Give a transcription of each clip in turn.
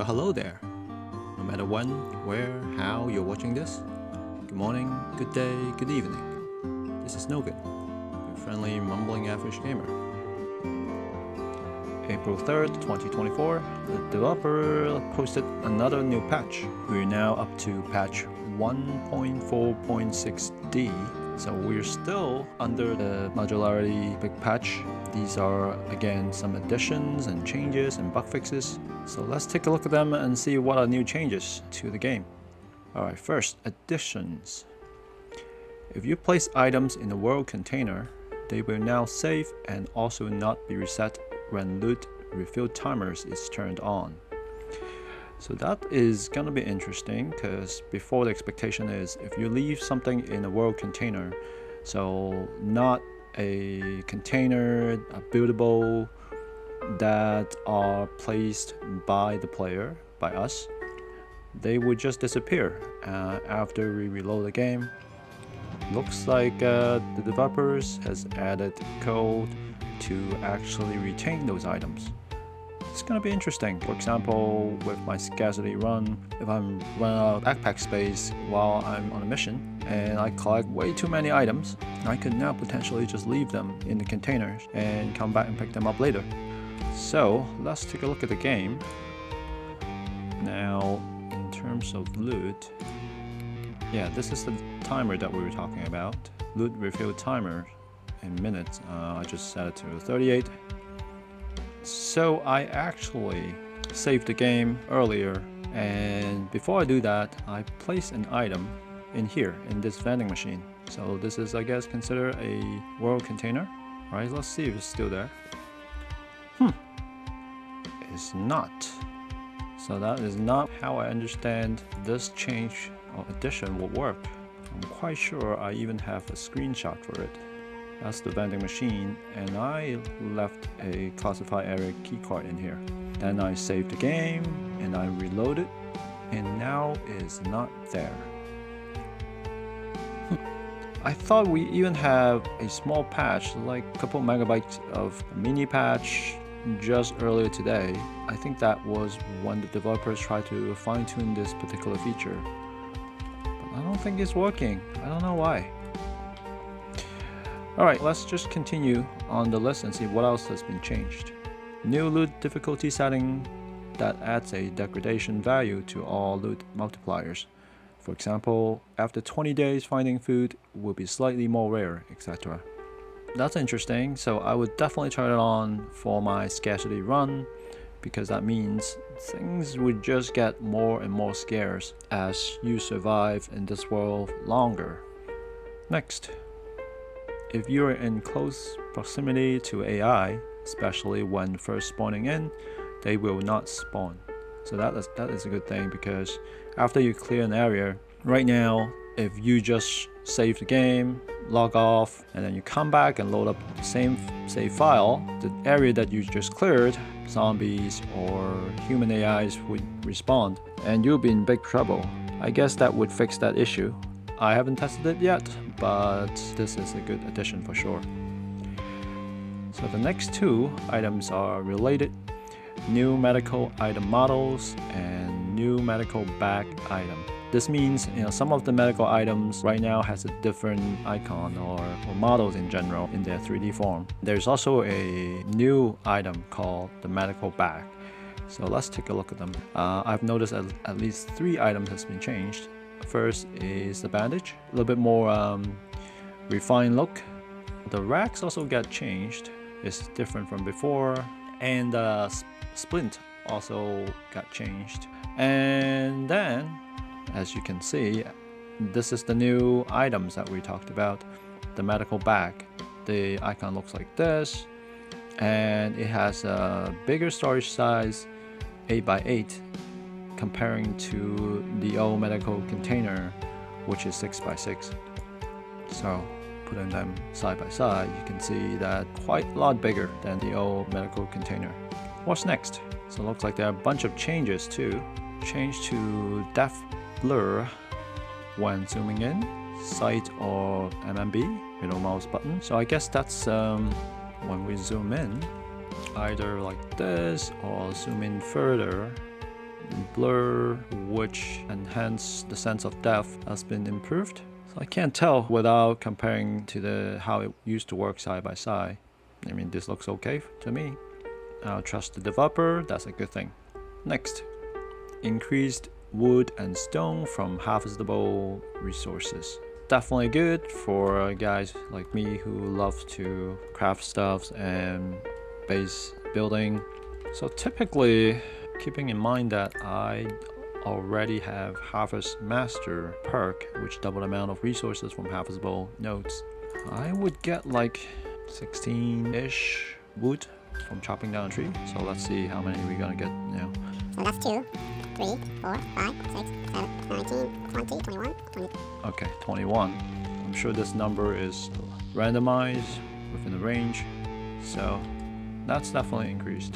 Well, hello there. No matter when, where, how you're watching this, good morning, good day, good evening. This is Nougan, your friendly mumbling average gamer. April 3rd, 2024, the developer posted another new patch. We're now up to patch 1.4.6D, so we're still under the modularity big patch. These are again some additions and changes and bug fixes. So let's take a look at them and see what are new changes to the game. Alright, first, additions. If you place items in the world container, they will now save and also not be reset when loot refill timers is turned on. So that is gonna be interesting, because before the expectation is if you leave something in a world container, so not a container, a buildable that are placed by the player, by us, they would just disappear after we reload the game. Looks like the developers has added code to actually retain those items. It's gonna be interesting. For example, with my scarcity run, if I'm running out of backpack space while I'm on a mission and I collect way too many items, I could now potentially just leave them in the containers and come back and pick them up later. So let's take a look at the game. Now in terms of loot, yeah, this is the timer that we were talking about. Loot refill timer in minutes. I just set it to 38. So I actually saved the game earlier, and before I do that, I place an item in here in this vending machine. So this is, I guess, considered a world container. All right, let's see if it's still there. It's not. So that is not how I understand this change or addition will work. I'm quite sure I even have a screenshot for it. That's the vending machine, and I left a classified area keycard in here. Then I saved the game and I reloaded, and now it's not there. I thought we even have a small patch, like a couple megabytes of mini patch just earlier today. I think that was when the developers tried to fine-tune this particular feature, but I don't think it's working. I don't know why. Alright, let's just continue on the list and see what else has been changed. New loot difficulty setting that adds a degradation value to all loot multipliers. For example, after 20 days finding food will be slightly more rare, etc. That's interesting, so I would definitely turn it on for my scarcity run, because that means things would just get more and more scarce as you survive in this world longer. Next, if you're in close proximity to AI, especially when first spawning in, they will not spawn. So that is a good thing, because after you clear an area, right now, if you just save the game, log off, and then you come back and load up the same save file, the area that you just cleared, zombies or human AIs would respawn, and you'll be in big trouble. I guess that would fix that issue. I haven't tested it yet, but this is a good addition for sure. So the next two items are related. New medical item models and new medical bag item. This means, you know, some of the medical items right now has a different icon or models in general in their 3D form. There's also a new item called the medical bag. So let's take a look at them. I've noticed at least three items has been changed. First is the bandage, a little bit more refined look. The racks also got changed. It's different from before, and the splint also got changed. And then, as you can see, this is the new items that we talked about. The medical bag, the icon looks like this, and it has a bigger storage size, 8x8, comparing to the old medical container, which is 6x6. So putting them side by side, you can see that quite a lot bigger than the old medical container. What's next? So it looks like there are a bunch of changes too. Change to depth blur when zooming in, sight or MMB, middle mouse button. So I guess that's when we zoom in, either like this or zoom in further. blur, which enhance the sense of depth, has been improved. So I can't tell without comparing to how it used to work side by side. I mean, this looks okay to me. I'll trust the developer, that's a good thing. Next, increased wood and stone from harvestable resources. Definitely good for guys like me who love to craft stuff and base building. So typically, keeping in mind that I already have Harvest Master perk, which double the amount of resources from harvestable nodes, I would get like 16-ish wood from chopping down a tree. So let's see how many we're gonna get now. So that's 2, 3, 4, 5, 6, 7, 19, 20, 21, 22. Okay, 21. I'm sure this number is randomized within the range, so that's definitely increased.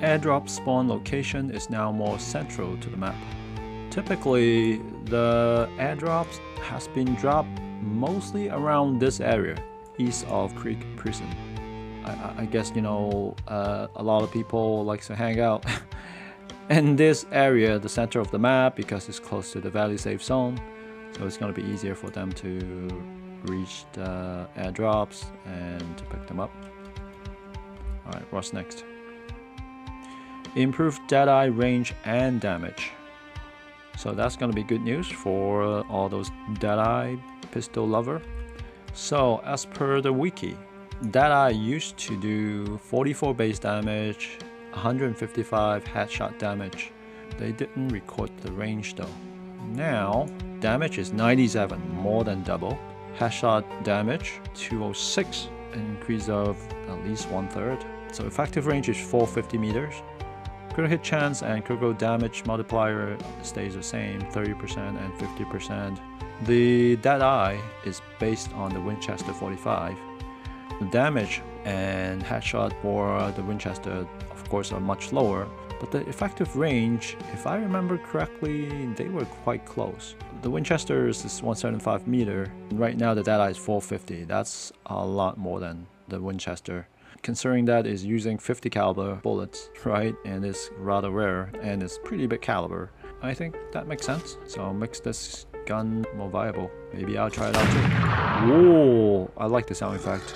Airdrop spawn location is now more central to the map. Typically, the airdrops has been dropped mostly around this area, east of Creek Prison. I guess, you know, a lot of people like to hang out in this area, the center of the map, because it's close to the Valley Safe Zone. So it's going to be easier for them to reach the airdrops and to pick them up. Alright, what's next? Improved Deadeye range and damage. So that's going to be good news for all those Deadeye pistol lover. So as per the wiki, Deadeye used to do 44 base damage, 155 headshot damage. They didn't record the range though. Now damage is 97, more than double. Headshot damage 206, an increase of at least 1/3. So effective range is 450 meters. Critical hit chance and critical damage multiplier stays the same, 30% and 50%. The Deadeye is based on the Winchester 45. The damage and headshot for the Winchester, of course, are much lower, but the effective range, if I remember correctly, they were quite close. The Winchester is 175 meter. Right now the Deadeye is 450. That's a lot more than the Winchester, considering that is using 50 caliber bullets, right? And it's rather rare, and it's pretty big caliber. I think that makes sense. So it makes this gun more viable. Maybe I'll try it out too. Whoa, I like the sound effect.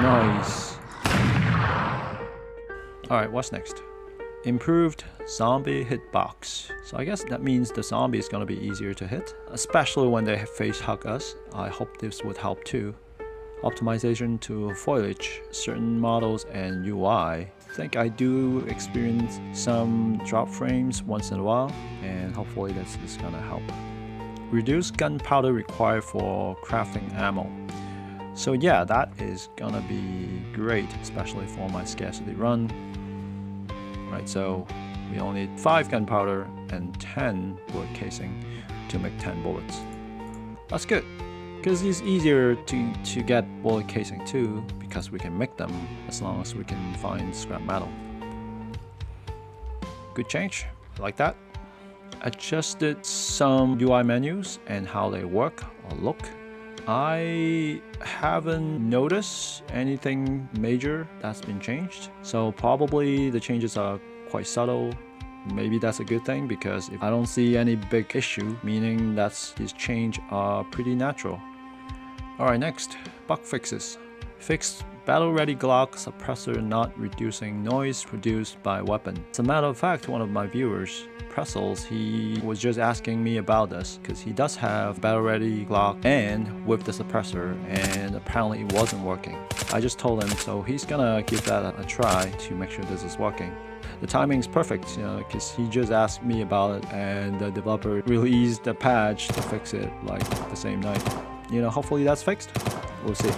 Nice. Alright, what's next? Improved zombie hitbox. So I guess that means the zombie is going to be easier to hit, especially when they face hug us. I hope this would help too. Optimization to foliage, certain models and UI. I think I do experience some drop frames once in a while, and hopefully this is gonna help. Reduce gunpowder required for crafting ammo. So yeah, that is gonna be great, especially for my scarcity run. Right, so we only need 5 gunpowder and 10 bullet casing to make 10 bullets. That's good, because it's easier to get bullet casing too, because we can make them as long as we can find scrap metal. Good change, like that. Adjusted some UI menus and how they work or look. I haven't noticed anything major that's been changed, so probably the changes are quite subtle. Maybe that's a good thing, because if I don't see any big issue, meaning that these changes are pretty natural. Alright, next, bug fixes. Fixed battle ready Glock suppressor not reducing noise produced by weapon. As a matter of fact, one of my viewers, Pressels, he was just asking me about this, because he does have battle ready Glock and with the suppressor, and apparently it wasn't working. I just told him, so he's gonna give that a try to make sure this is working. The timing's perfect, you know, because he just asked me about it, and the developer released a patch to fix it like the same night. You know, hopefully that's fixed. We'll see.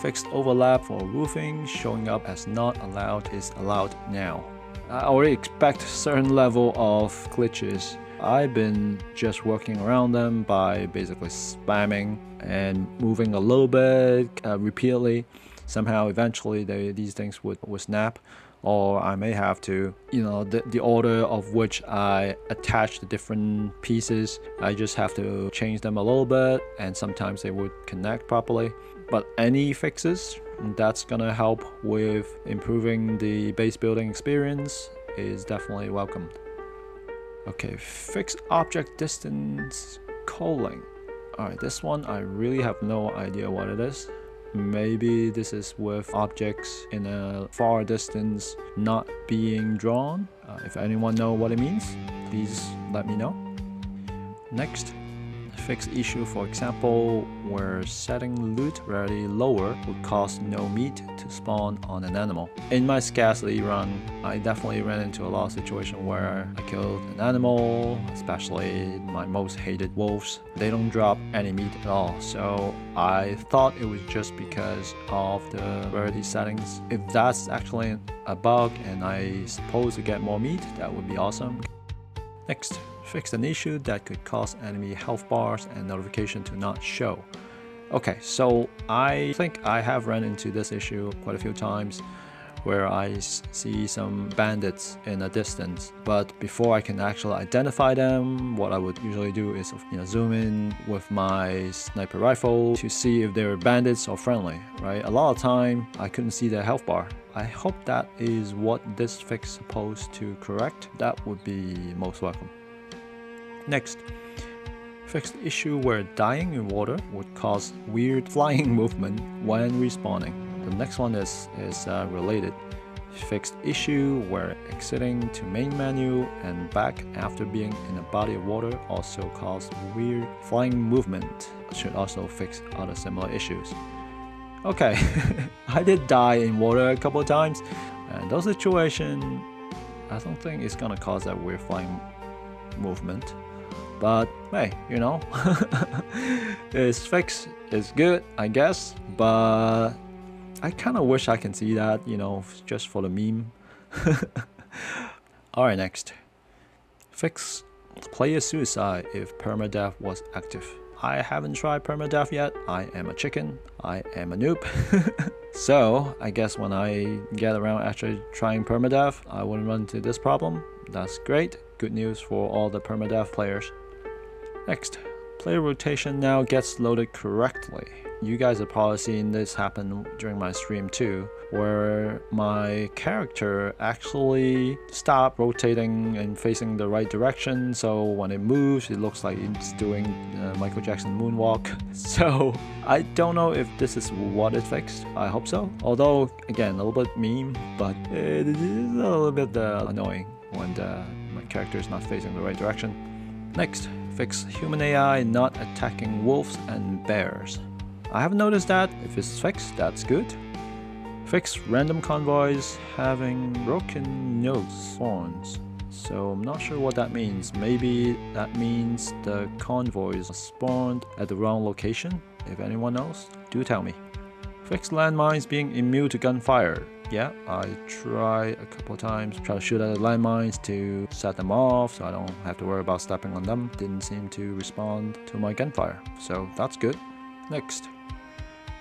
Fixed overlap for roofing showing up as not allowed is allowed now. I already expect certain level of glitches. I've been just working around them by basically spamming and moving a little bit repeatedly. Somehow eventually these things would snap, or I may have to, you know, the order of which I attach the different pieces, I just have to change them a little bit, and sometimes they would connect properly. but any fixes that's gonna help with improving the base building experience is definitely welcomed. Okay, fixed object distance calling. Alright, this one I really have no idea what it is. Maybe this is with objects in a far distance not being drawn. If anyone knows what it means, please let me know. Next, fix issue, for example, where setting loot rarely lower would cause no meat to spawn on an animal. In my scarcity run, I definitely ran into a lot of situations where I killed an animal, especially my most hated wolves. They don't drop any meat at all, so I thought it was just because of the rarity settings. If that's actually a bug and I suppose to get more meat, that would be awesome. Next, fix an issue that could cause enemy health bars and notification to not show. Okay, so I think I have run into this issue quite a few times where I see some bandits in a distance, but before I can actually identify them, what I would usually do is zoom in with my sniper rifle to see if they were bandits or friendly, right? A lot of time I couldn't see their health bar. I hope that is what this fix is supposed to correct. That would be most welcome. Next, fix the issue where dying in water would cause weird flying movement when respawning. The next one is related. Fixed issue where exiting to main menu and back after being in a body of water also caused weird flying movement. Should also fix other similar issues. Okay, I did die in water a couple of times, and those situations I don't think it's gonna cause that weird flying movement. But hey, it's fixed, it's good, I guess, but I kind of wish I can see that, just for the meme. Alright, next. Fix player suicide if permadeath was active. I haven't tried permadeath yet. I am a chicken. I am a noob. So I guess when I get around actually trying permadeath, I wouldn't run into this problem. That's great. Good news for all the permadeath players. Next, player rotation now gets loaded correctly. You guys have probably seen this happen during my stream too, where my character actually stopped rotating and facing the right direction, so when it moves, it looks like it's doing Michael Jackson moonwalk. So I don't know if this is what it fixed. I hope so. Although, again, a little bit meme, but it is a little bit annoying when my character is not facing the right direction. Next, fix human AI not attacking wolves and bears. I have noticed that. If it's fixed, that's good. Fix random convoys having broken nose spawns. So I'm not sure what that means. Maybe that means the convoys spawned at the wrong location. If anyone knows, do tell me. Fix landmines being immune to gunfire. Yeah, I tried a couple of times, try to shoot at the landmines to set them off so I don't have to worry about stepping on them. Didn't seem to respond to my gunfire, so that's good. Next,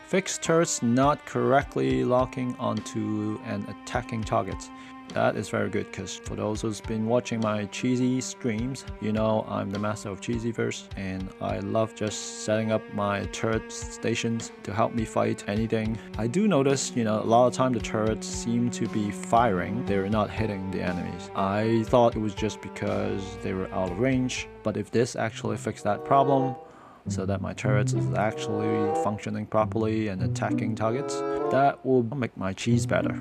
fix turrets not correctly locking onto and attacking targets. That is very good, because for those who's been watching my cheesy streams, I'm the master of cheesyverse, and I love just setting up my turret stations to help me fight anything. I do notice, a lot of time the turrets seem to be firing. They're not hitting the enemies. I thought it was just because they were out of range, but if this actually fixed that problem, so that my turrets is actually functioning properly and attacking targets, that will make my cheese better.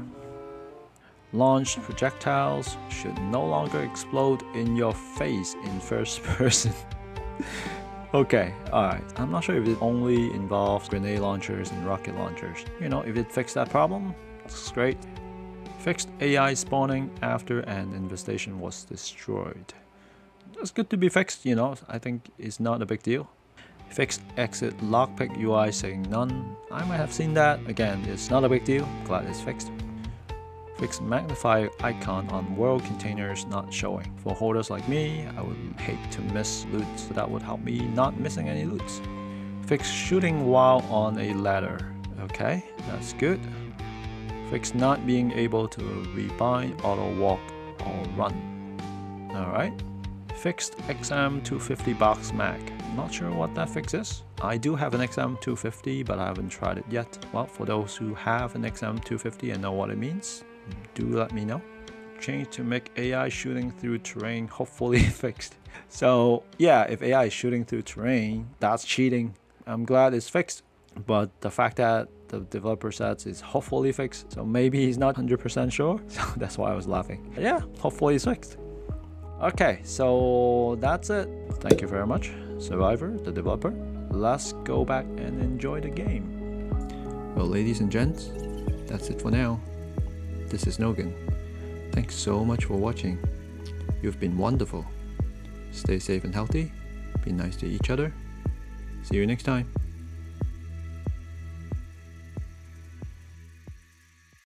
Launched projectiles should no longer explode in your face in first person. Okay, alright. I'm not sure if it only involves grenade launchers and rocket launchers. If it fixed that problem, it's great. Fixed AI spawning after an infestation was destroyed. That's good to be fixed, I think it's not a big deal. Fixed exit lockpick UI saying none. I might have seen that. Again, it's not a big deal. Glad it's fixed. Fixed magnifier icon on world containers not showing. For holders like me, I would hate to miss loot, so that would help me not missing any loots. Fixed shooting while on a ladder. Okay, that's good. Fixed not being able to rebind, auto walk, or run. Alright. fixed XM250 box mag. Not sure what that fix is. I do have an XM250, but I haven't tried it yet. Well, for those who have an XM250 and know what it means, do let me know. Change to make AI shooting through terrain hopefully fixed. So yeah, if AI is shooting through terrain, that's cheating. I'm glad it's fixed, but the fact that the developer says it's hopefully fixed, so maybe he's not 100% sure, so that's why I was laughing. But yeah, hopefully it's fixed. Okay, so that's it. Thank you very much, Zurvivor, the developer. Let's go back and enjoy the game. Well, ladies and gents, that's it for now. This is Nougan. Thanks so much for watching. You've been wonderful. Stay safe and healthy. Be nice to each other. See you next time.